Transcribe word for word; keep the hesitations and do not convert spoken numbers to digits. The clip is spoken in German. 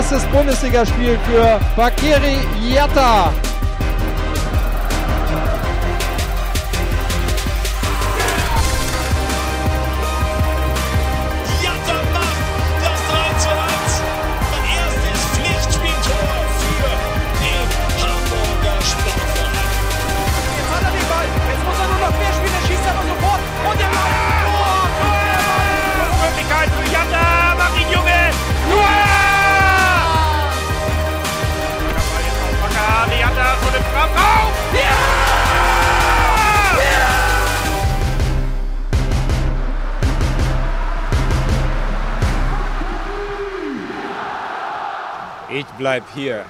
Erstes Bundesligaspiel für Bakery Jatta. Ich bleib hier.